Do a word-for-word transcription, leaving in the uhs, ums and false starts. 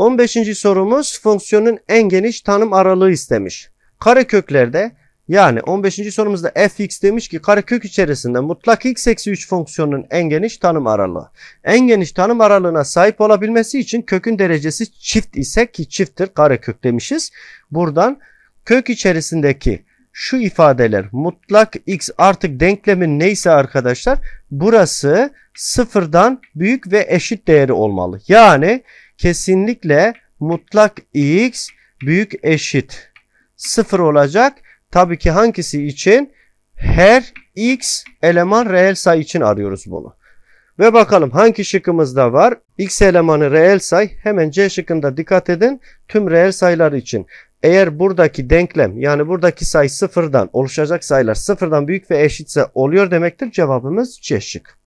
on beşinci sorumuz fonksiyonun en geniş tanım aralığı istemiş. Kareköklerde yani on beşinci sorumuzda fx demiş ki karekök içerisinde mutlak x eksi üç fonksiyonun en geniş tanım aralığı. En geniş tanım aralığına sahip olabilmesi için kökün derecesi çift ise ki çifttir karekök demişiz. Buradan kök içerisindeki şu ifadeler mutlak x artık denklemin neyse arkadaşlar burası sıfırdan büyük ve eşit değeri olmalı. Yani kesinlikle mutlak x büyük eşit sıfır olacak. Tabii ki hangisi için? Her x eleman reel sayı için arıyoruz bunu. Ve bakalım hangi şıkkımızda var? X elemanı reel sayı hemen C şıkkında dikkat edin tüm reel sayılar için. Eğer buradaki denklem yani buradaki sayı sıfırdan oluşacak sayılar sıfırdan büyük ve eşitse oluyor demektir cevabımız C şık.